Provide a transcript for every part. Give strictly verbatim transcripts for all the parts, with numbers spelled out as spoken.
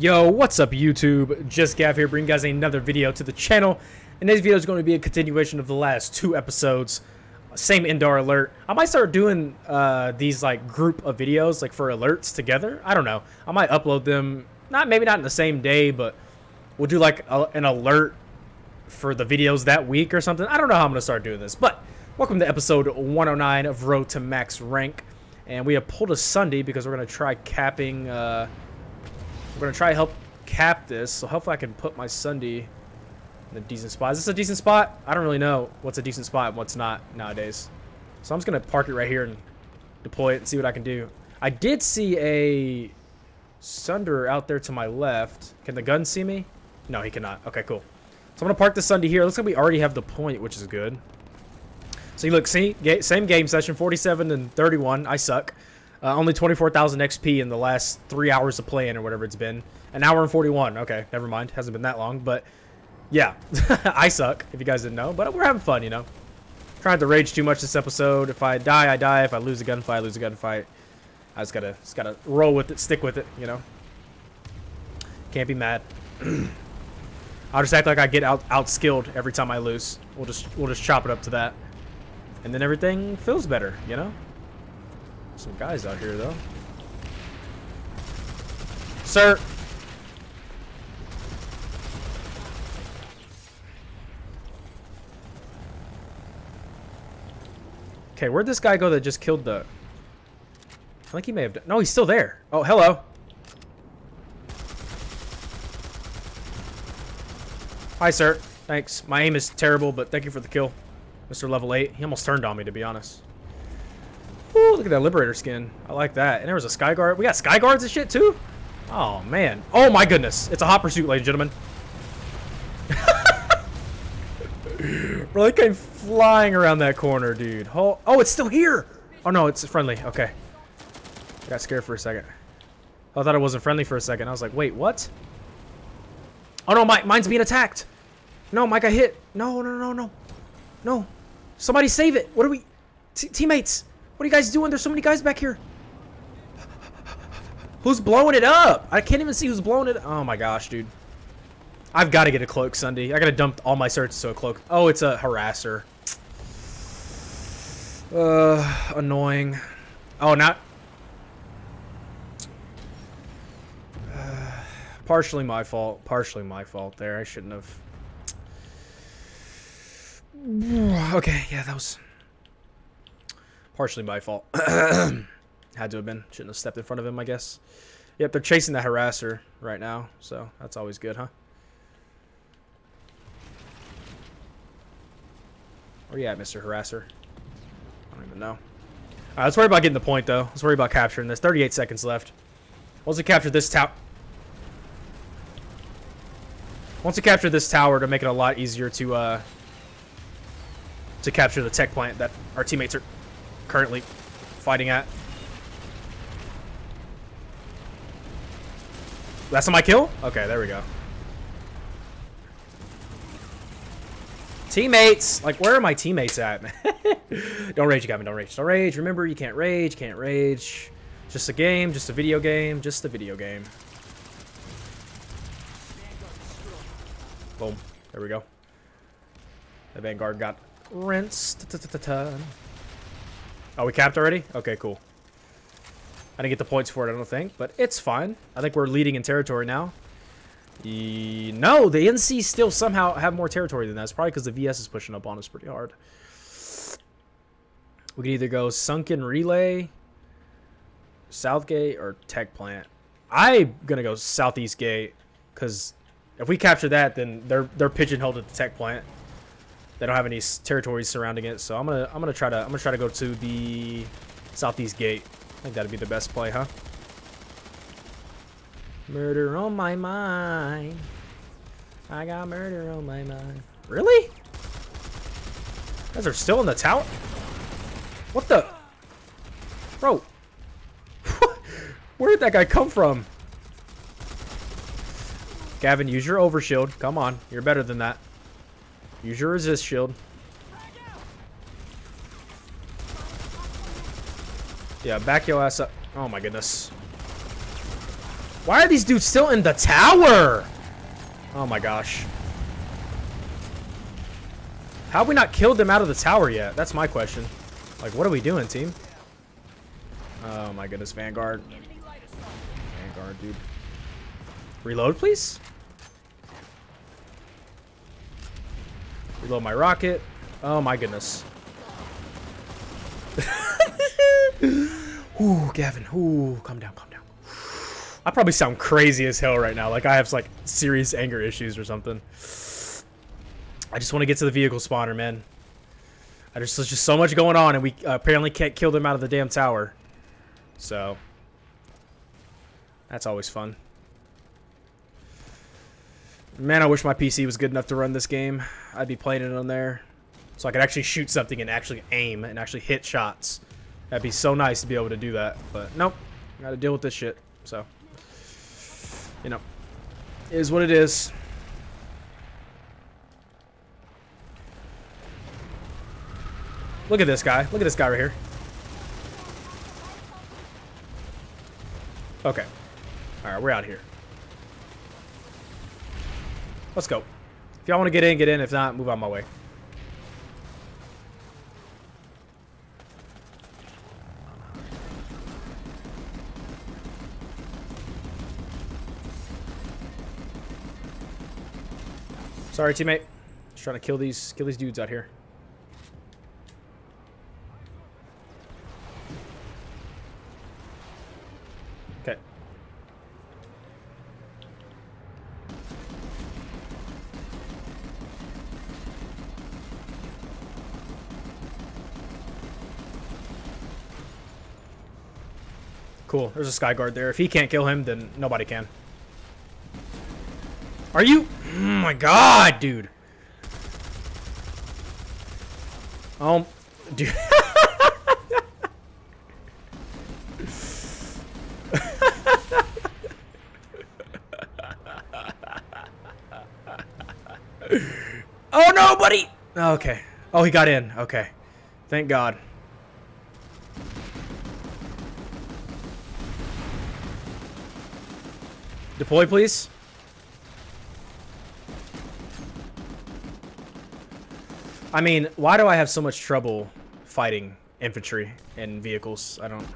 Yo, what's up YouTube? Just Gav here, bringing you guys another video to the channel. And this video is going to be a continuation of the last two episodes. Same Indar alert. I might start doing uh, these like group of videos like for alerts together. I don't know. I might upload them. Not maybe not in the same day, but we'll do like a, an alert for the videos that week or something. I don't know how I'm going to start doing this, but welcome to episode one oh nine of Road to Max Rank. And we have pulled a Sunday because we're going to try capping, uh, we're going to try help cap this. So hopefully I can put my Sunday in a decent spot. Is this a decent spot? I don't really know what's a decent spot and what's not nowadays. So I'm just going to park it right here and deploy it and see what I can do. I did see a Sunderer out there to my left. Can the gun see me? No, he cannot. Okay, cool. So I'm going to park the Sunday here. Looks like we already have the point, which is good. So you look, see, same game session, forty-seven and thirty-one. I suck. Uh, only twenty-four thousand X P in the last three hours of playing or whatever it's been. An hour and forty-one. Okay, never mind. Hasn't been that long, but yeah, I suck. If you guys didn't know, but we're having fun, you know. Trying to rage too much this episode. If I die, I die. If I lose a gunfight, I lose a gunfight. I just gotta, just gotta roll with it, stick with it, you know. Can't be mad. I'll just act like I get out outskilled every time I lose. We'll just, we'll just chop it up to that. And then everything feels better, you know? Some guys out here, though. Sir! Okay, where'd this guy go that just killed the... I think he may have done... No, he's still there. Oh, hello. Hi, sir. Thanks. My aim is terrible, but thank you for the kill. Mister Level eight, he almost turned on me, to be honest. Ooh, look at that Liberator skin. I like that. And there was a Sky Guard. We got Sky Guards and shit, too? Oh, man. Oh, my goodness. It's a hot pursuit, ladies and gentlemen. Bro, they came flying around that corner, dude. Oh, oh, it's still here. Oh, no, it's friendly. Okay. I got scared for a second. I thought it wasn't friendly for a second. I was like, wait, what? Oh, no, my, mine's being attacked. No, Mike, I hit. No, no, no, no. No. Somebody save it! What are we... T teammates! What are you guys doing? There's so many guys back here! Who's blowing it up? I can't even see who's blowing it... Oh my gosh, dude. I've got to get a cloak, Sunday. I got to dump all my certs to a cloak. Oh, it's a Harasser. Uh, annoying. Oh, not... Uh, partially my fault. Partially my fault there. I shouldn't have... Okay, yeah, that was partially my fault. Had to have been. Shouldn't have stepped in front of him, I guess. Yep, they're chasing the Harasser right now, so that's always good, huh? Where you at, Mister Harasser? I don't even know. All right, let's worry about getting the point, though. Let's worry about capturing this. thirty-eight seconds left. Once we capture this tower... Once we capture this tower, to make it a lot easier to... uh. to capture the tech plant that our teammates are currently fighting at. That's my kill? Okay, there we go. Teammates! Like, where are my teammates at, man? Don't rage, you got me. Don't rage. Don't rage. Remember, you can't rage. Can't rage. Just a game. Just a video game. Just a video game. Boom. There we go. The Vanguard got... Rinse. Ta -ta -ta -ta -ta. Oh, we capped already? Okay, cool. I didn't get the points for it, I don't think, but it's fine. I think we're leading in territory now. E no, the N C still somehow have more territory than that. It's probably because the V S is pushing up on us pretty hard. We can either go Sunken Relay, South Gate, or Tech Plant. I'm going to go Southeast Gate, because if we capture that, then they're, they're pigeonholed at the Tech Plant. They don't have any territories surrounding it, so I'm gonna I'm gonna try to I'm gonna try to go to the Southeast Gate. I think that'd be the best play, huh? Murder on my mind. I got murder on my mind. Really? You guys are still in the tower? What the? Bro, where did that guy come from? Gavin, use your overshield. Come on, you're better than that. Use your resist shield. Yeah, back your ass up. Oh my goodness. Why are these dudes still in the tower? Oh my gosh. How have we not killed them out of the tower yet? That's my question. Like, what are we doing, team? Oh my goodness, Vanguard. Vanguard, dude. Reload, please. Reload my rocket. Oh my goodness. Ooh, Gavin. Ooh, calm down, calm down. I probably sound crazy as hell right now. Like, I have, like, serious anger issues or something. I just want to get to the vehicle spawner, man. I just, there's just so much going on, and we uh, apparently can't kill them out of the damn tower. So, that's always fun. Man, I wish my P C was good enough to run this game. I'd be playing it on there. So I could actually shoot something and actually aim and actually hit shots. That'd be so nice to be able to do that. But, nope. Gotta deal with this shit. So, you know, it is what it is. Look at this guy. Look at this guy right here. Okay. Alright, we're out here. Let's go. If y'all want to get in, get in. If not, move out my way. Sorry, teammate. Just trying to kill these kill these dudes out here. Cool. There's a Sky Guard there. If he can't kill him, then nobody can. Are you? Oh my god, dude. Um, dude. Oh no, buddy. Oh, okay. Oh, he got in. Okay. Thank God. Deploy, please. I mean, why do I have so much trouble fighting infantry and vehicles? I don't...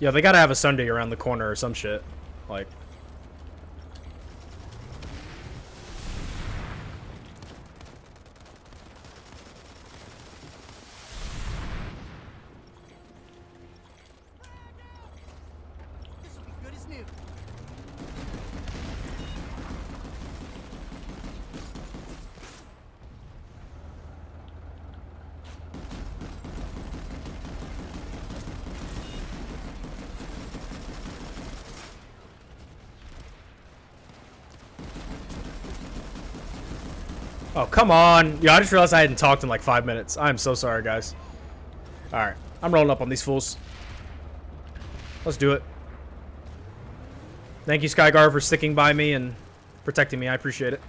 Yeah, they gotta have a Sunday around the corner or some shit. Like, this will be good as new. Oh, come on. Yeah, I just realized I hadn't talked in like five minutes. I'm so sorry, guys. Alright. I'm rolling up on these fools. Let's do it. Thank you, Sky Guard, for sticking by me and protecting me. I appreciate it.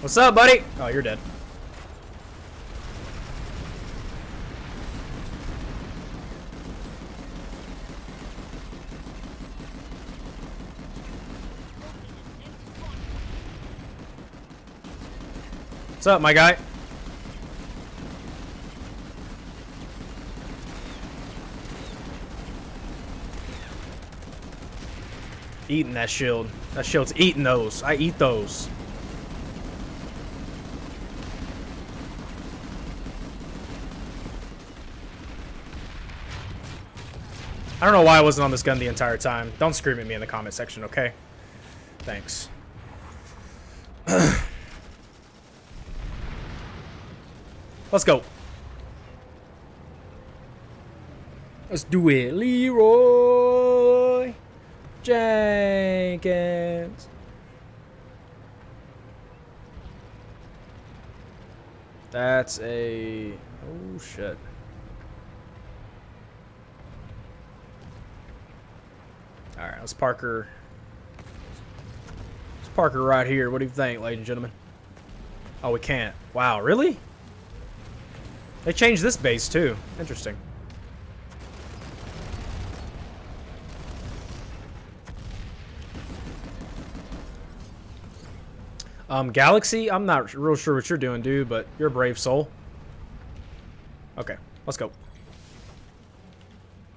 What's up, buddy? Oh, you're dead. What's up, my guy? Eating that shield. That shield's eating those. I eat those. I don't know why I wasn't on this gun the entire time. Don't scream at me in the comment section, okay? Thanks. Let's go. Let's do it. Leroy Jenkins. That's a... Oh, shit. Alright, let's park her. Let's park her right here. What do you think, ladies and gentlemen? Oh, we can't. Wow, really? They changed this base, too. Interesting. Um, Galaxy, I'm not real sure what you're doing, dude, but you're a brave soul. Okay, let's go.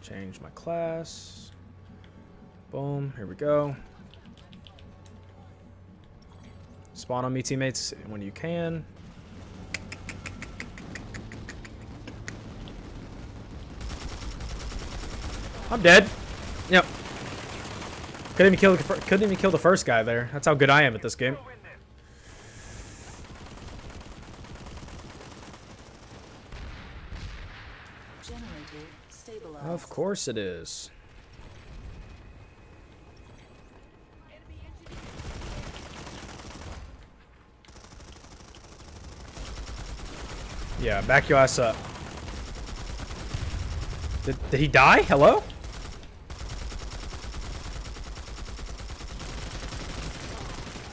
Change my class. Boom, here we go. Spawn on me, teammates, when you can. I'm dead. Yep. Couldn't even kill the, couldn't even kill the first guy there. That's how good I am at this game. Of course it is. Yeah, back your ass up. Did, did he die? Hello?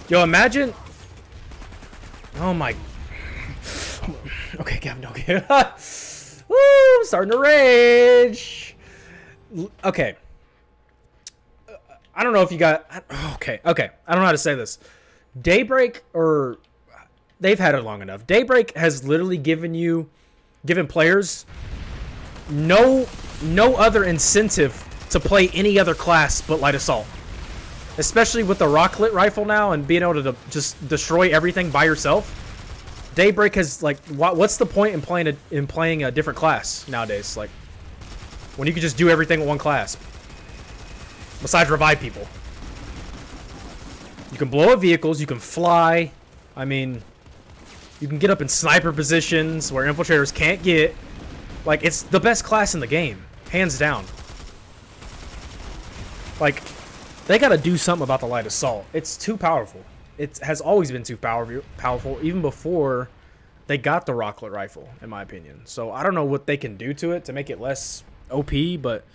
Yo, imagine... Oh my... Okay, Gavin, don't get it. Woo, I'm starting to rage. Okay, I don't know if you got okay okay I don't know how to say this. Daybreak, or they've had it long enough. Daybreak has literally given you given players no no other incentive to play any other class but Light Assault, especially with the Rocklet Rifle now and being able to de just destroy everything by yourself. Daybreak has, like, what, what's the point in playing a, in playing a different class nowadays, like, when you can just do everything with one class. Besides revive people. You can blow up vehicles. You can fly. I mean, you can get up in sniper positions where infiltrators can't get. Like, it's the best class in the game. Hands down. Like, they gotta do something about the Light Assault. It's too powerful. It has always been too power powerful, even before they got the Rocklet Rifle, in my opinion. So, I don't know what they can do to it to make it less... O P, but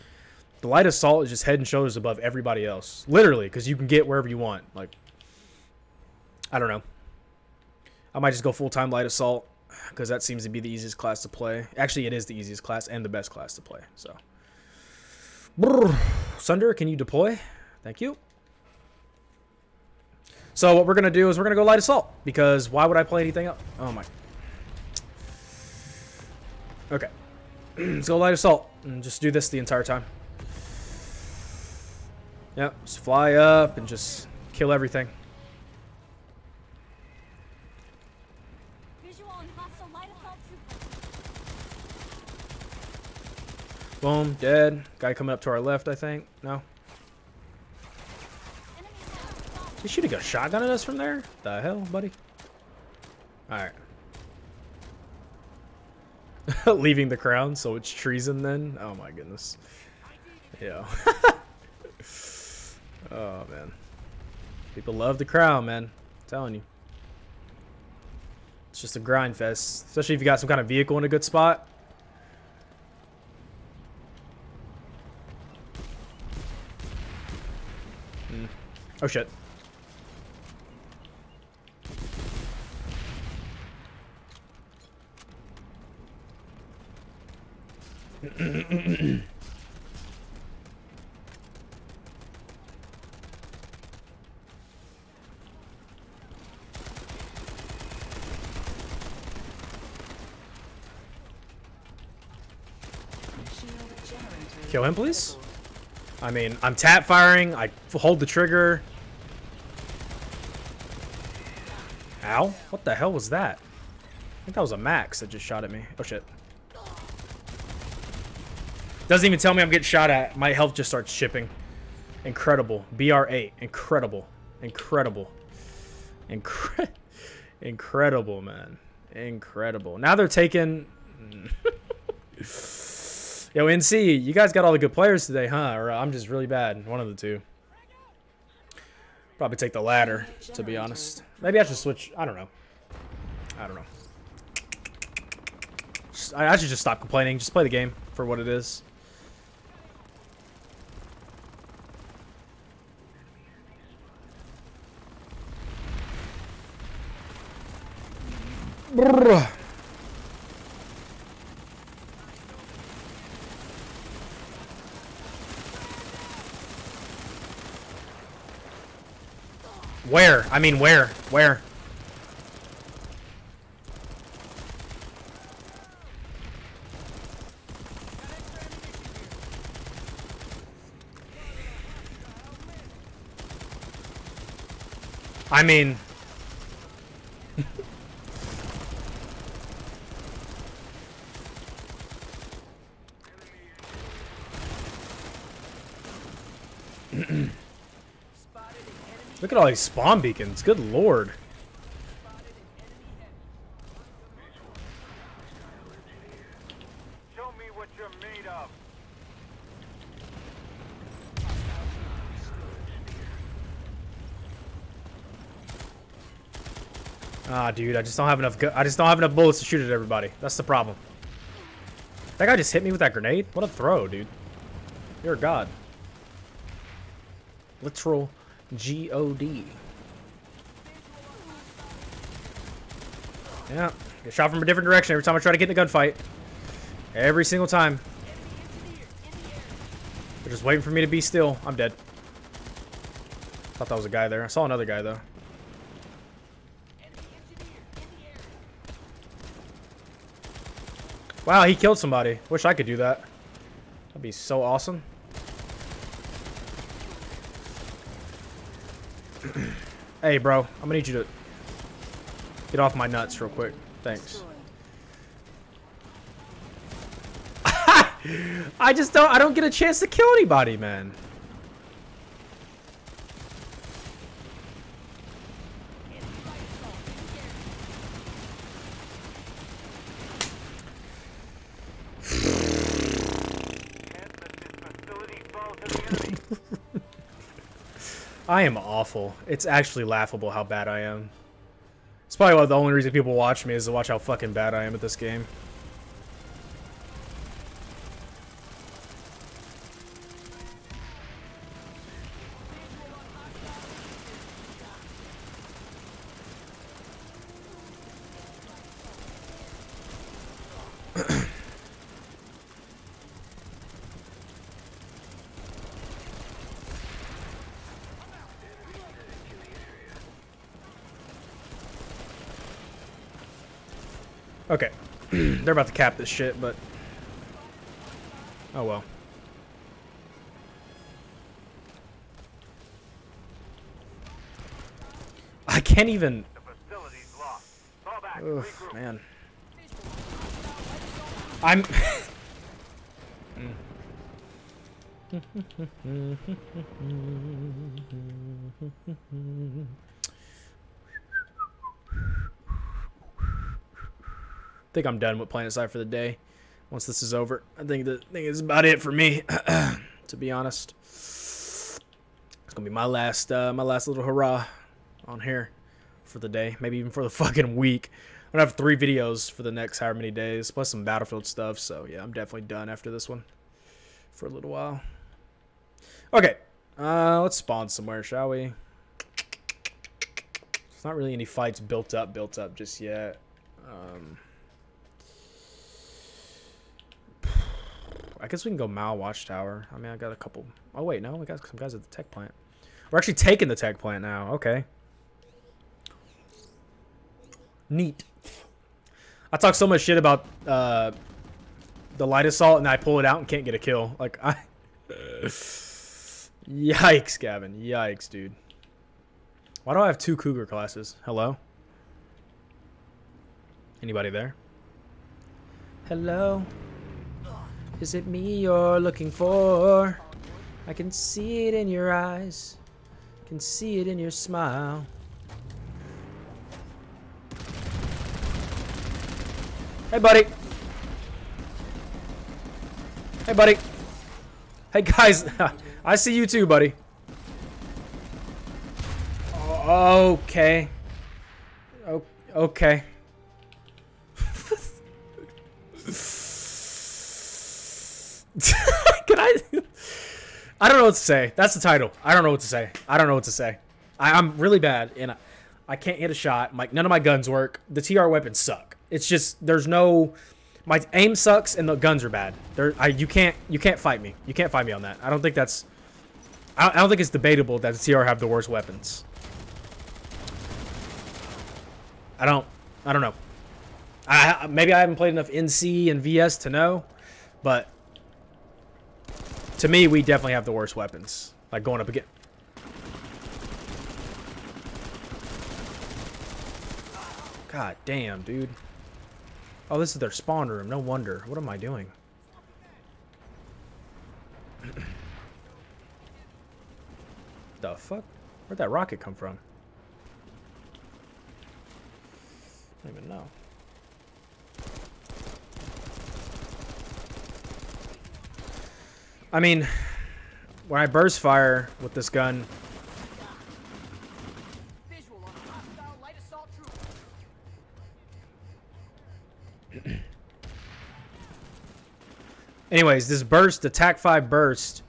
the Light Assault is just head and shoulders above everybody else, literally, because you can get wherever you want. Like, I don't know, I might just go full-time Light Assault because that seems to be the easiest class to play. Actually, it is the easiest class and the best class to play. So Brrr. Sunderer, can you deploy? Thank you. So what we're gonna do is we're gonna go Light Assault, because why would I play anything else? Oh my. Okay. Let's go Light Assault and just do this the entire time. Yep, just fly up and just kill everything. Boom, dead. Guy coming up to our left, I think. No. He should have got a shotgun at us from there? The hell, buddy? Alright. Leaving the Crown, so it's treason then? Oh my goodness. Yeah. Oh man. People love the Crown, man. I'm telling you. It's just a grind fest. Especially if you got some kind of vehicle in a good spot. Mm. Oh shit. Kill him, please. I mean, I'm tap firing. I hold the trigger. Ow. What the hell was that? I think that was a Max that just shot at me. Oh, shit. Doesn't even tell me I'm getting shot at. My health just starts shipping. Incredible. B R eight. Incredible. Incredible. Incre- Incredible, man. Incredible. Now they're taking... Yo, N C, you guys got all the good players today, huh? Or uh, I'm just really bad. One of the two. Probably take the latter, to be honest. Maybe I should switch. I don't know. I don't know. Just, I, I should just stop complaining. Just play the game for what it is. Brrr. Where? I mean, where? Where? I mean... Look at all these spawn beacons. Good lord. Show me what you're made of. Ah, dude, I just don't have enough gu- I just don't have enough bullets to shoot at everybody. That's the problem. That guy just hit me with that grenade? What a throw, dude. You're a god. Literal G O D. Yeah, get shot from a different direction every time I try to get in a gunfight. Every single time. They're just waiting for me to be still. I'm dead. Thought that was a guy there. I saw another guy though. Wow, he killed somebody. Wish I could do that. That'd be so awesome. Hey, bro, I'm gonna need you to get off my nuts real quick. Thanks. I just don't, I don't get a chance to kill anybody, man. I am awful. It's actually laughable how bad I am. It's probably one of the only reason people watch me is to watch how fucking bad I am at this game. Okay, they're about to cap this shit, but oh well. I can't even. Ugh, man. I'm. I think I'm done with Planetside for the day. Once this is over, I think the thing is about it for me. To be honest, it's gonna be my last, uh, my last little hurrah on here for the day. Maybe even for the fucking week. I'm gonna have three videos for the next however many days, plus some Battlefield stuff. So yeah, I'm definitely done after this one for a little while. Okay, uh, let's spawn somewhere, shall we? There's not really any fights built up, built up just yet. Um. I guess we can go Mao Watchtower. I mean, I got a couple. Oh, wait, no. We got some guys at the tech plant. We're actually taking the tech plant now. Okay. Neat. I talk so much shit about uh, the light assault, and I pull it out and can't get a kill. Like, I... Yikes, Gavin. Yikes, dude. Why do I have two Cougar classes? Hello? Anybody there? Hello? Is it me you're looking for? I can see it in your eyes. I can see it in your smile. Hey, buddy. Hey, buddy. Hey, guys. I see you too, buddy. Oh, okay. Oh, okay. Can I? I don't know what to say. That's the title. I don't know what to say. I don't know what to say. I, I'm really bad, and I, I can't hit a shot. Like, none of my guns work. The T R weapons suck. It's just there's no. My aim sucks, and the guns are bad. There, I you can't you can't fight me. You can't fight me on that. I don't think that's. I, I don't think it's debatable that the T R have the worst weapons. I don't. I don't know. I maybe I haven't played enough N C and V S to know, but. To me, we definitely have the worst weapons. Like going up again. God damn, dude. Oh, this is their spawn room. No wonder. What am I doing? The fuck? Where'd that rocket come from? I don't even know. I mean, when I burst fire with this gun, anyways, this burst, the Track Five burst,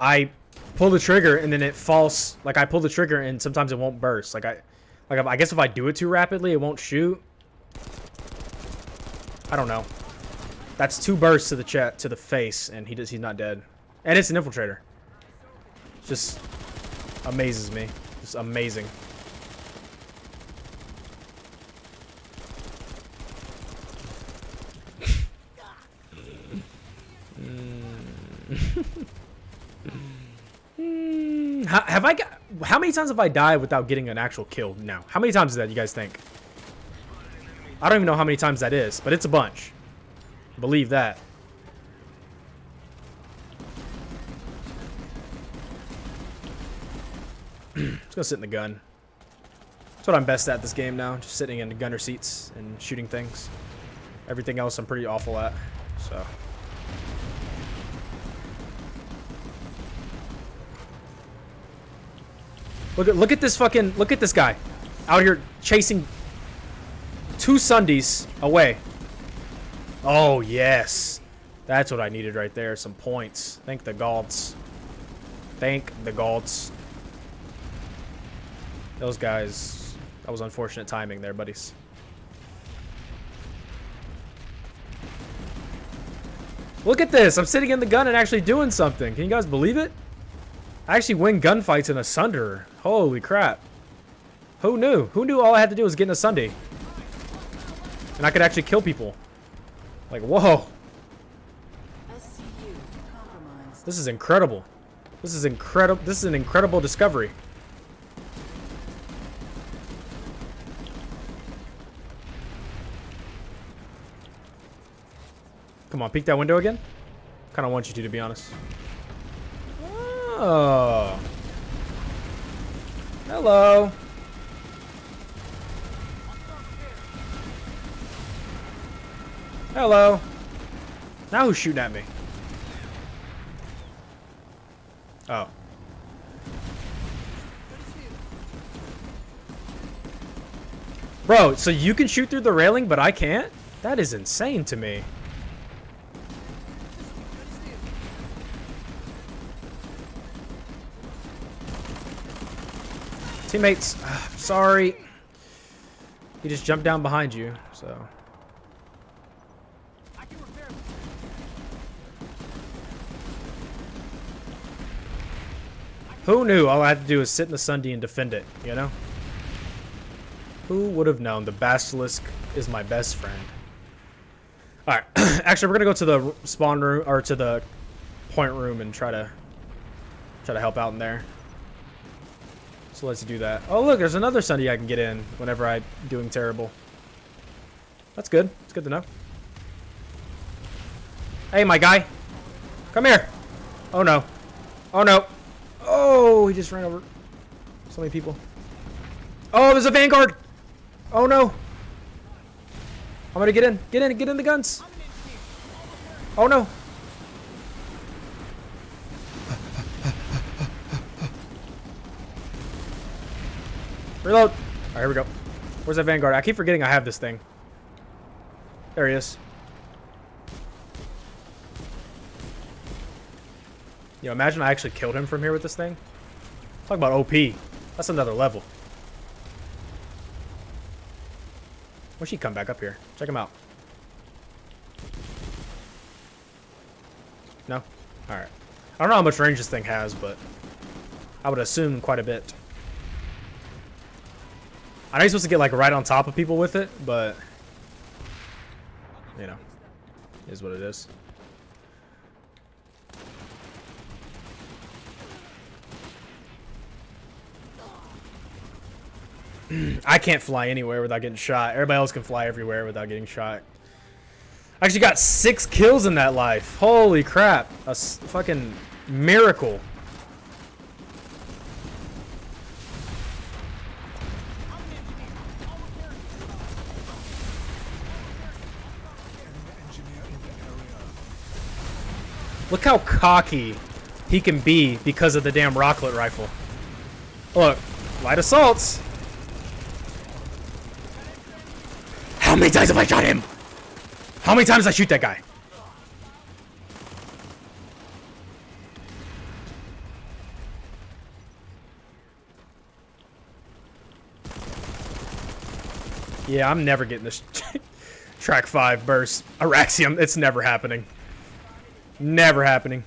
I pull the trigger and then it falls. Like I pull the trigger and sometimes it won't burst. Like I, like I guess if I do it too rapidly, it won't shoot. I don't know. That's two bursts to the chat to the face, and he does he's not dead. And it's an infiltrator. Just amazes me. Just amazing. mm. how, have I got how many times have I died without getting an actual kill now? How many times is that, you guys think? I don't even know how many times that is, but it's a bunch. Believe that. Let's go sit in the gun. That's what I'm best at this game now. Just sitting in the gunner seats and shooting things. Everything else I'm pretty awful at. So. Look at look at this fucking look at this guy out here chasing two Sundeys away. Oh, yes. That's what I needed right there. Some points. Thank the gods. Thank the gods. Those guys. That was unfortunate timing there, buddies. Look at this. I'm sitting in the gun and actually doing something. Can you guys believe it? I actually win gunfights in a Sunderer. Holy crap. Who knew? Who knew all I had to do was get in a Sunday? And I could actually kill people. Like, whoa. S C U compromised. This is incredible. This is incredible. This is an incredible discovery. Come on, peek that window again. Kind of want you to, to be honest. Oh. Hello. Hello. Now who's shooting at me? Oh. Bro, so you can shoot through the railing, but I can't? That is insane to me. Teammates, ugh, sorry. He just jumped down behind you, so... Who knew all I had to do is sit in the Sunday and defend it, you know? Who would have known the Basilisk is my best friend? Alright, actually we're going to go to the spawn room, or to the point room and try to try to help out in there. So let's do that. Oh look, there's another Sunday I can get in whenever I'm doing terrible. That's good. It's good to know. Hey, my guy. Come here. Oh no. Oh no. Oh, he just ran over so many people. Oh, there's a Vanguard. Oh, no. I'm gonna get in. Get in. Get in the guns. Oh, no. Reload. All right, here we go. Where's that Vanguard? I keep forgetting I have this thing. There he is. Yo, imagine I actually killed him from here with this thing. Talk about O P. That's another level. Where'd she come back up here? Check him out. No? All right. I don't know how much range this thing has, but I would assume quite a bit. I know you're supposed to get like right on top of people with it, but you know, it is what it is. I can't fly anywhere without getting shot. Everybody else can fly everywhere without getting shot. I actually got six kills in that life. Holy crap. A s fucking miracle. Look how cocky he can be because of the damn Rocklet Rifle. Look, Light Assaults. How many times have I shot him? How many times did I shoot that guy? Yeah, I'm never getting this Track Five Burst. Araxium, it's never happening. Never happening.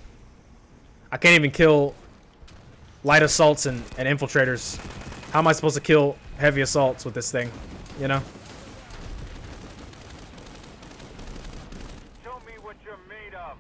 I can't even kill light assaults and, and infiltrators. How am I supposed to kill heavy assaults with this thing? You know? Show me what you're made of.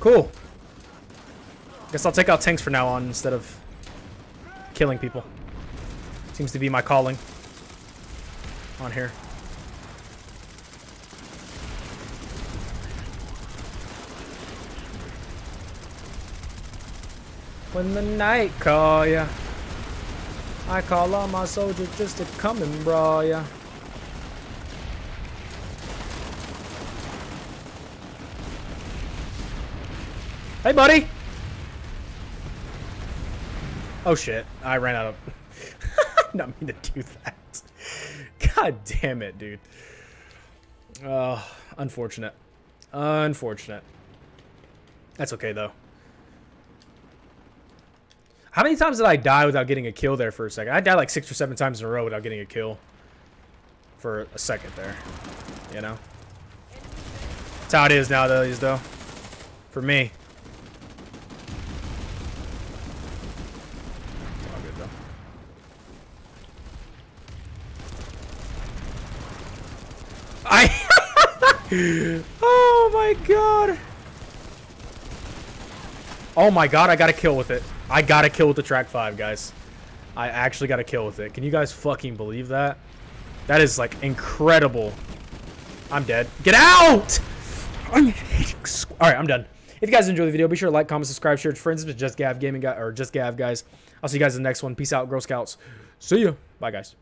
Cool. Guess I'll take out tanks for now on instead of killing people. Seems to be my calling on here. When the night call ya, I call all my soldiers just to come and brawl ya. Hey, buddy! Oh, shit. I ran out of... I did not mean to do that. God damn it, dude. Oh, unfortunate. Unfortunate. That's okay, though. How many times did I die without getting a kill there for a second? I died like six or seven times in a row without getting a kill for a second there. You know? That's how it is nowadays, though. For me. Oh my god. Oh my god, I got a kill with it. I got a kill with the track five, guys. I actually got a kill with it. Can you guys fucking believe that? That is like incredible. I'm dead. Get out! Alright, I'm done. If you guys enjoyed the video, be sure to like, comment, subscribe, share it to friends. It's Just Gav Gaming, or Just Gav, guys. I'll see you guys in the next one. Peace out, Girl Scouts. See ya. Bye, guys.